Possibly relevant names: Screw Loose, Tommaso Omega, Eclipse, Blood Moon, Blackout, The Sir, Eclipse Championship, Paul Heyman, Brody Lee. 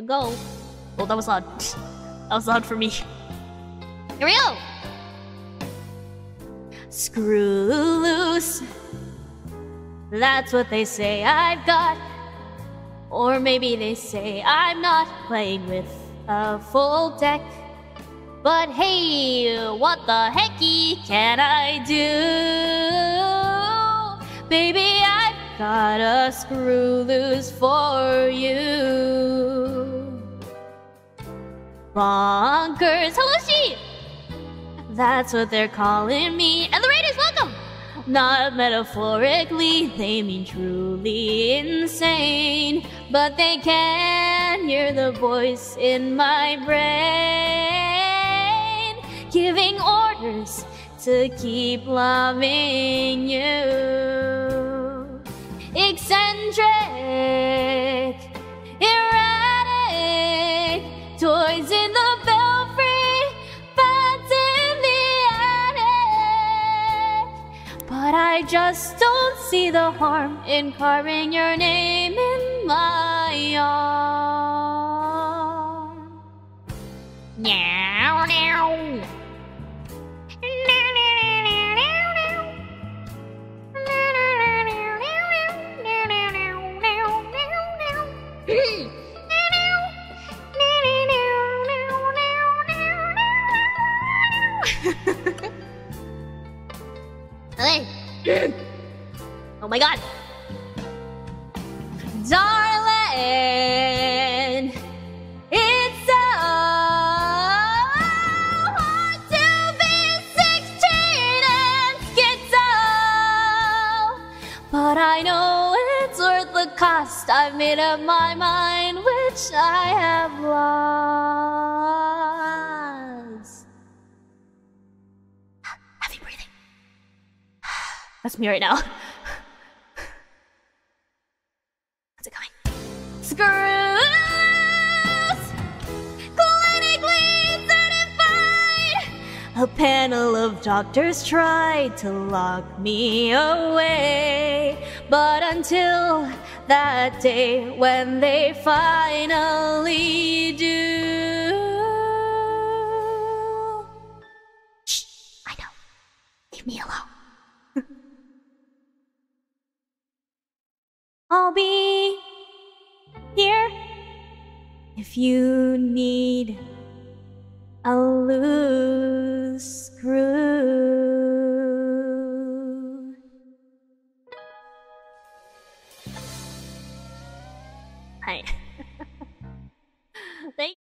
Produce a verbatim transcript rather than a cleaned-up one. we go. Oh, that was loud. That was loud for me. Here we go! Screw loose. That's what they say I've got. Or maybe they say I'm not playing with a full deck. But hey, what the hecky can I do? Baby, I've got a screw loose for you. Bonkers. Hello, sheep! That's what they're calling me. And the raiders, welcome! Not metaphorically, they mean truly insane. But they can hear the voice in my brain, giving orders to keep loving you. Eccentric, erratic, toys in the belfry, bats in the attic. But I just don't see the harm in carving your name in my arm. Now, now. Oh my god. Darling, it's so hard to be sixteen and schizo. But I know it's worth the cost. I've made up my mind, which I have lost. Heavy breathing. That's me right now. Screw loose, clinically certified. A panel of doctors tried to lock me away, but until that day when they finally do. Shh, I know. Leave me alone. I'll be here if you need a loose screw. Hi. Thank you.